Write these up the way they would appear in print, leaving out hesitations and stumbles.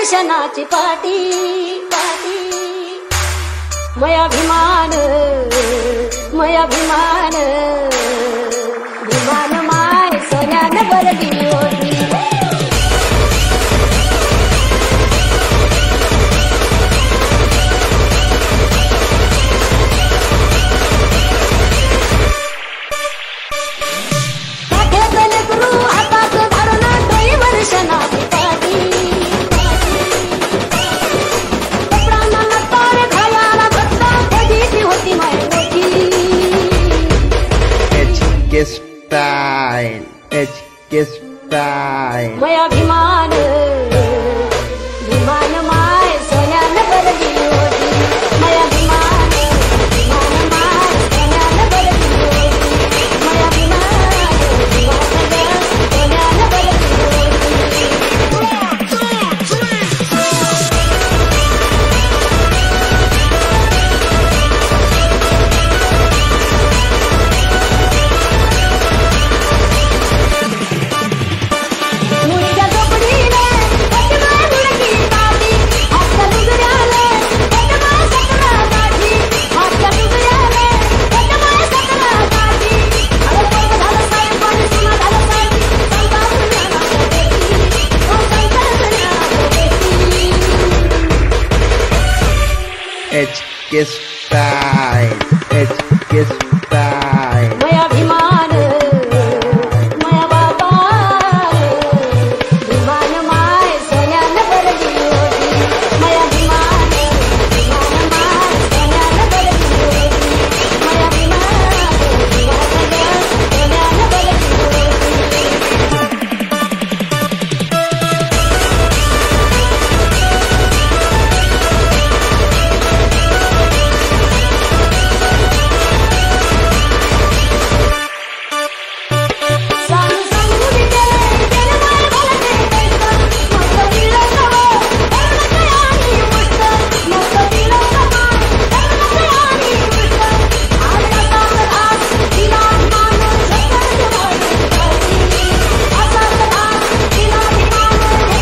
दर्शनाची पाटी पाटी मयाभिमान मयाभिमान विमान माय सोन्यान बरदिली होती style HK style maya bhiman bhiman mai soyan bardi hoti maya bhiman bhiman mai soyan bardi hoti maya bhiman bhiman soyan bardi HK style, HK style. Maya bhiman, maya baba, bhiman mai soyan bardi hoti. Maya bhiman, bhiman mai soyan bardi hoti. Maya bhiman, bhiman mai soyan bardi hoti. HK style, HK style. HK style, HK style. Maya bhiman,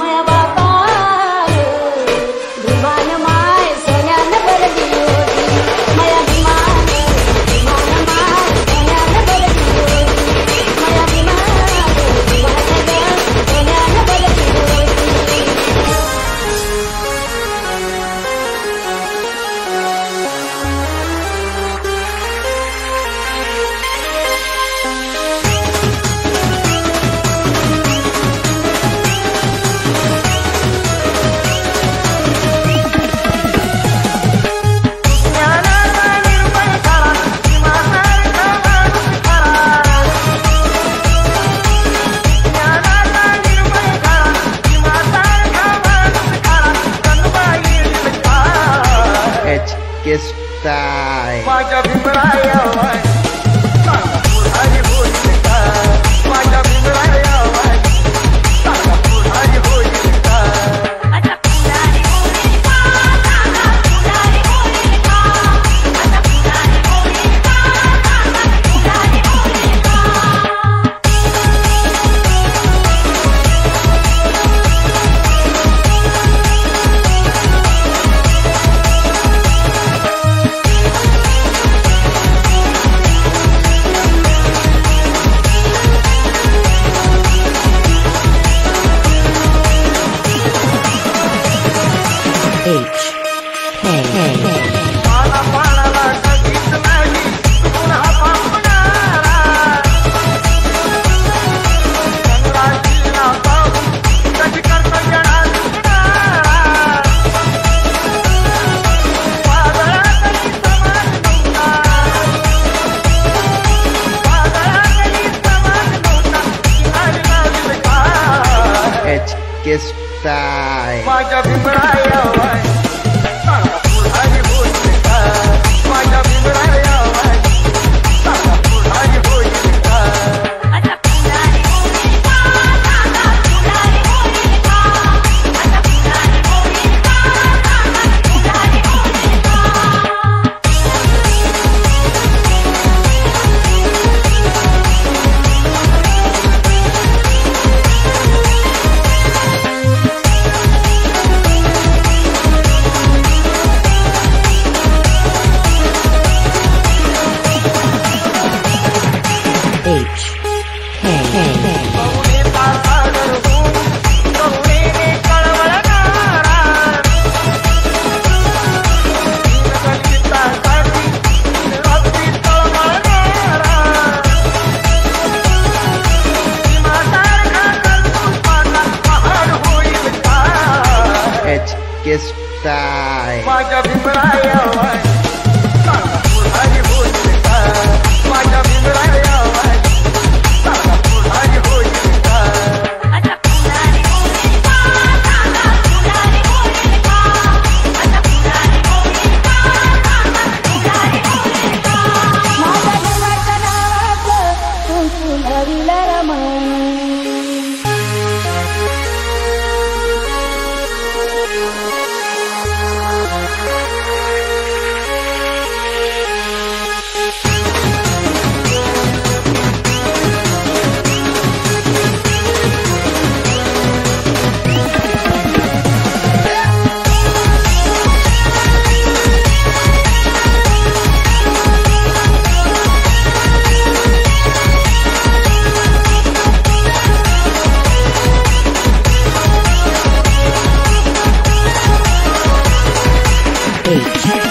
maya baba, bhiman mai soyan bardi hoti. Maya bhiman, bhiman mai soyan bardi hoti. Maya bhiman, bhiman mai soyan bardi hoti. HK style. Maja bhimraya vai, Tarapur hari hoyta. Maja bhimraya vai, Tarapur hari hoyta. Tarapur hari hoyta, Tarapur hari hoyta. Tarapur hari hoyta, Tarapur hari hoyta. sky. Maja bhimraya vai, Tarapur hari hoy ka. Maja bhimraya vai, Tarapur hari hoy ka. Acha punari hoy ka, Tana punari hoy ka. Acha punari hoy ka, Tana punari hoy ka. Maja bhimraya vai, tum punari laramai. Eight.